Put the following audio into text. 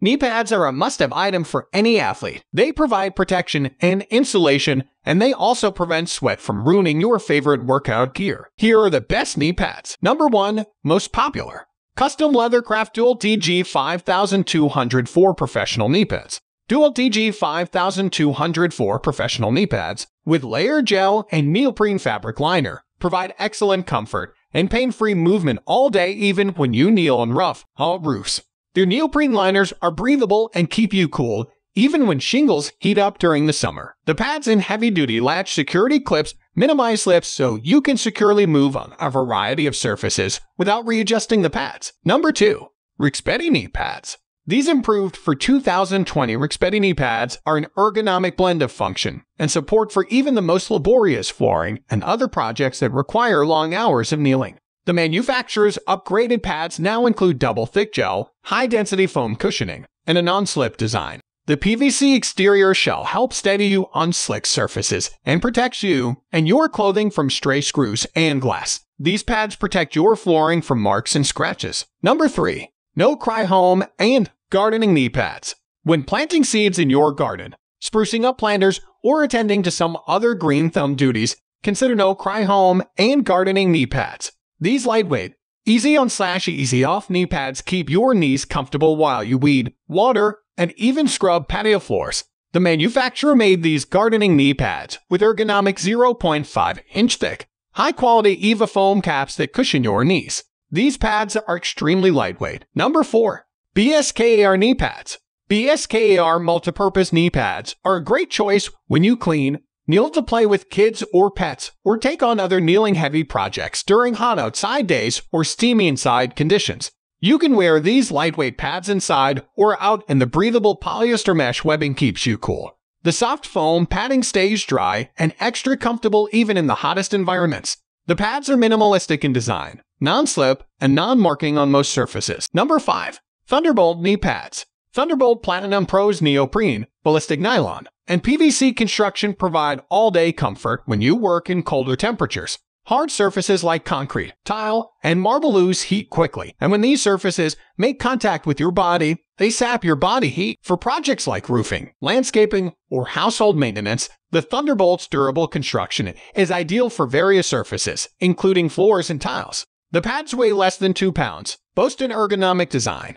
knee pads are a must-have item for any athlete. They provide protection and insulation, and they also prevent sweat from ruining your favorite workout gear. Here are the best knee pads. Number 1. Most popular. Custom Leathercraft Dual DG5204 Professional Knee Pads. Dual DG5204 Professional Knee Pads with layer gel and neoprene fabric liner provide excellent comfort and pain-free movement all day, even when you kneel on rough, hot roofs. Their neoprene liners are breathable and keep you cool, even when shingles heat up during the summer. The pads and heavy-duty latch security clips minimize slips so you can securely move on a variety of surfaces without readjusting the pads. Number 2. REXBETI Knee Pads. These improved for 2020 REXBETI knee pads are an ergonomic blend of function and support for even the most laborious flooring and other projects that require long hours of kneeling. The manufacturer's upgraded pads now include double-thick gel, high-density foam cushioning, and a non-slip design. The PVC exterior shell helps steady you on slick surfaces and protects you and your clothing from stray screws and glass. These pads protect your flooring from marks and scratches. Number 3. NoCry Home and Gardening Knee Pads. When planting seeds in your garden, sprucing up planters, or attending to some other green thumb duties, consider NoCry Home and Gardening Knee Pads. These lightweight, easy-on/easy-off knee pads keep your knees comfortable while you weed, water, and even scrub patio floors. The manufacturer made these gardening knee pads with ergonomic 0.5-inch thick, high-quality EVA foam caps that cushion your knees. These pads are extremely lightweight. Number 4. BESKAR Knee Pads. BESKAR multipurpose knee pads are a great choice when you clean, kneel to play with kids or pets, or take on other kneeling heavy projects during hot outside days or steamy inside conditions. You can wear these lightweight pads inside or out, and the breathable polyester mesh webbing keeps you cool. The soft foam padding stays dry and extra comfortable even in the hottest environments. The pads are minimalistic in design, non-slip, and non-marking on most surfaces. Number 5. Thunderbolt Knee Pads. Thunderbolt Platinum Pro's neoprene, ballistic nylon, and PVC construction provide all-day comfort when you work in colder temperatures. Hard surfaces like concrete, tile, and marble lose heat quickly, and when these surfaces make contact with your body, they sap your body heat. For projects like roofing, landscaping, or household maintenance, the Thunderbolt's durable construction is ideal for various surfaces, including floors and tiles. The pads weigh less than 2 pounds, boast an ergonomic design,